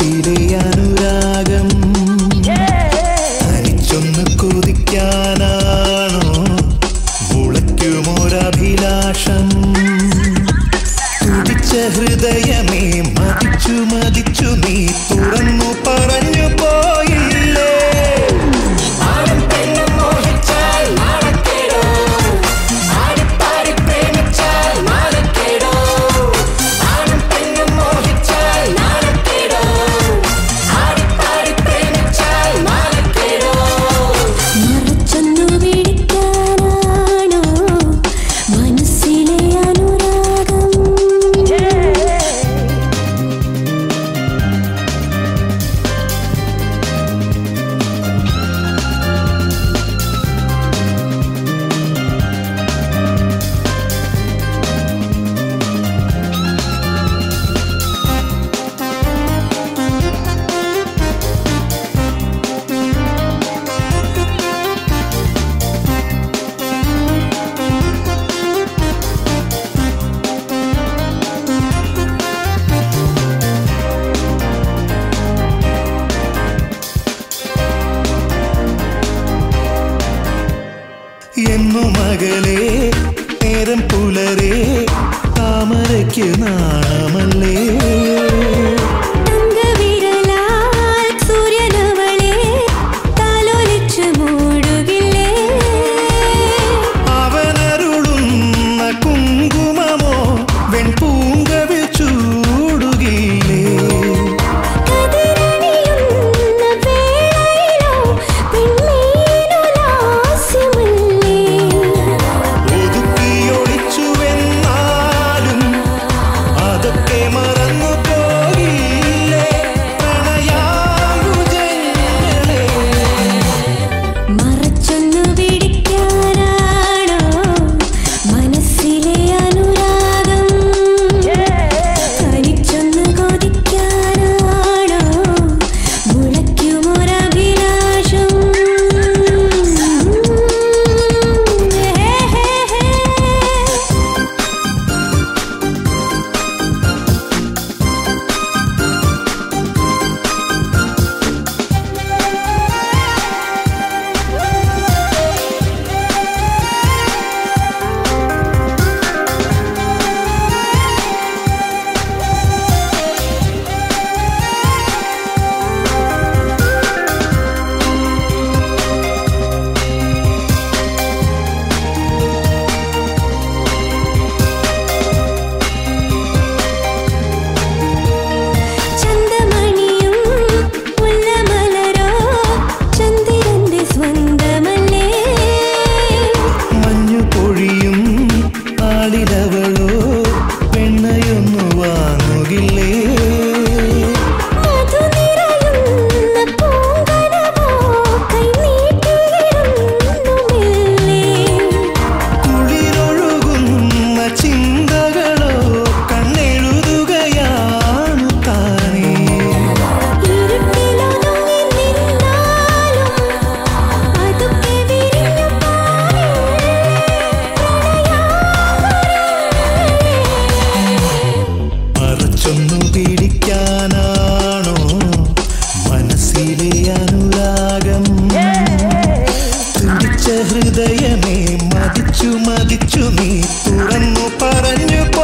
മനസ്സിലെ അനുരാഗം തനിച്ചൊന്ന് കൊതിക്കാനാണോ മുളയ്ക്കുമൊരഭിലാഷം? തുടിച്ച ഹൃദയമേ മതിച്ചു മതിച്ചു നീ തുറന്നു പറഞ്ഞു പോയില്ലേ? എന്നു മകളെ നേരം പുലരെ താമരയ്ക്ക് നാണമല്ലേ? അവനരുളുന്ന കുങ്കുമമോ വെൺപൂങ്കവിൽ ചൂടുകില്ലേ? ണോ മനസ്സിലെ അനുരാഗം തുടിച്ച ഹൃദയമേ മതിച്ചു മതിച്ചു നീ തുറന്നു പറഞ്ഞു.